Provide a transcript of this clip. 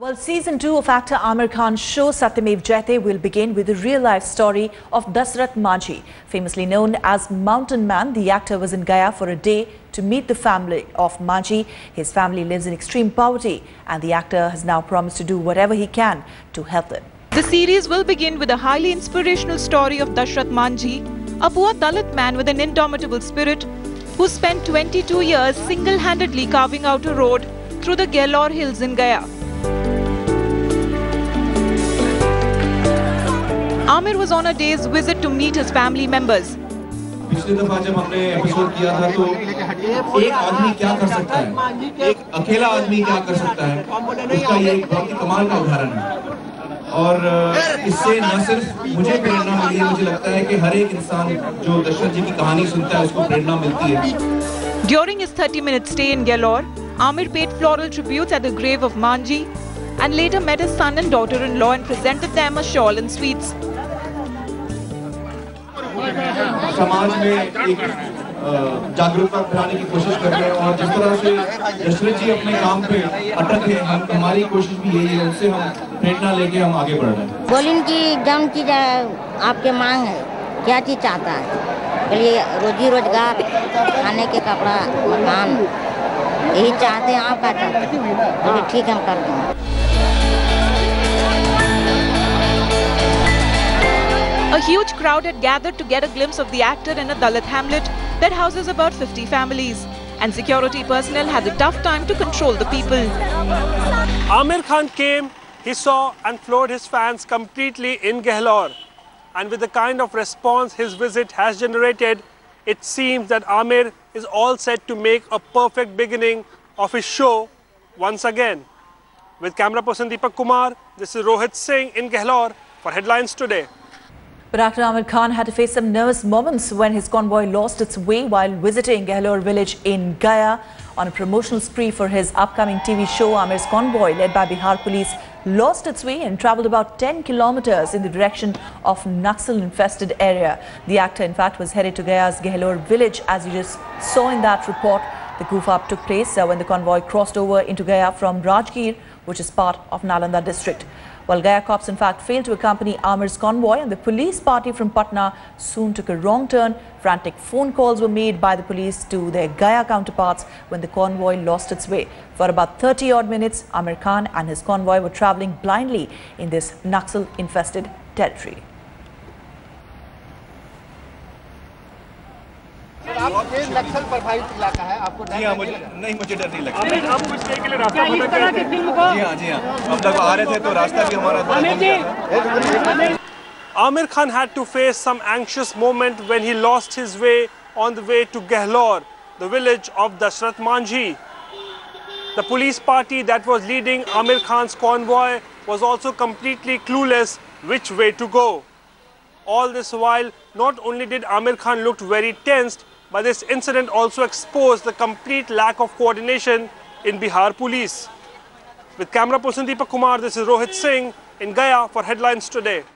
Well, Season 2 of actor Aamir Khan's show Satyamev Jayate will begin with the real-life story of Dashrath Manjhi. Famously known as Mountain Man, the actor was in Gaya for a day to meet the family of Manjhi. His family lives in extreme poverty and the actor has now promised to do whatever he can to help them. The series will begin with a highly inspirational story of Dashrath Manjhi, a poor Dalit man with an indomitable spirit who spent 22 years single-handedly carving out a road through the Gehlaur Hills in Gaya. Aamir was on a day's visit to meet his family members. पिछले दफा जब हमने episode किया था तो एक आदमी क्या कर सकता है, एक अकेला आदमी क्या कर सकता है, उसका ये बहुत ही कमाल का उदाहरण है। और इससे न सिर्फ मुझे प्रेरणा मिली है, मुझे लगता है कि हर एक इंसान जो दशरथ जी की कहानी सुनता है उसको प्रेरणा मिलती है। During his 30-minute stay in Gehlaur, Aamir paid floral tributes at the grave of Manjhi and later met his son and daughter-in-law and presented them a shawl and sweets. समाज में एक जागरूकता फैलाने की कोशिश कर रहे हैं और जिस तरह से दशरथ जी अपने काम पे अटक हैं, हमारी कोशिश भी यही है, उससे हम प्रेरणा लेके हम आगे बढ़ रहे हैं। बोलिन की एकदम की आपके मांग है, क्या चीज चाहता है? बोलिए रोजी रोजगार, खाने के कपड़ा, मकान, यही चाहते हैं आप कहते ठीक हम कर दें। A huge crowd had gathered to get a glimpse of the actor in a Dalit hamlet that houses about 50 families, and security personnel had a tough time to control the people. Aamir Khan came, he saw and floored his fans completely in Gehlaur. And with the kind of response his visit has generated, it seems that Aamir is all set to make a perfect beginning of his show once again. With camera person Deepak Kumar, this is Rohit Singh in Gehlaur for Headlines Today. But actor Aamir Khan had to face some nervous moments when his convoy lost its way while visiting Gehlaur village in Gaya. On a promotional spree for his upcoming TV show, Aamir's convoy, led by Bihar police, lost its way and travelled about 10 kilometres in the direction of Naxal-infested area. The actor, in fact, was headed to Gaya's Gehlaur village, as you just saw in that report. The goof-up took place when the convoy crossed over into Gaya from Rajgir, which is part of Nalanda district. While Gaya cops in fact failed to accompany Aamir's convoy, and the police party from Patna soon took a wrong turn. Frantic phone calls were made by the police to their Gaya counterparts when the convoy lost its way. For about 30-odd minutes, Aamir Khan and his convoy were travelling blindly in this Naxal-infested territory. ये नक्सल प्रभावित इलाका है, आपको डर नहीं? मुझे डर नहीं लगता। आप कुछ देर के लिए रास्ता बदल करते हैं? जी हाँ। अब तक आ रहे थे तो रास्ता भी हमारा। Aamir Khan had to face some anxious moment when he lost his way on the way to Gehlaur, the village of Dashrath Manjhi. The police party that was leading Aamir Khan's convoy was also completely clueless which way to go. All this while, not only did Aamir Khan look very tensed, but this incident also exposed the complete lack of coordination in Bihar police. With camera person Deepak Kumar, this is Rohit Singh in Gaya for Headlines Today.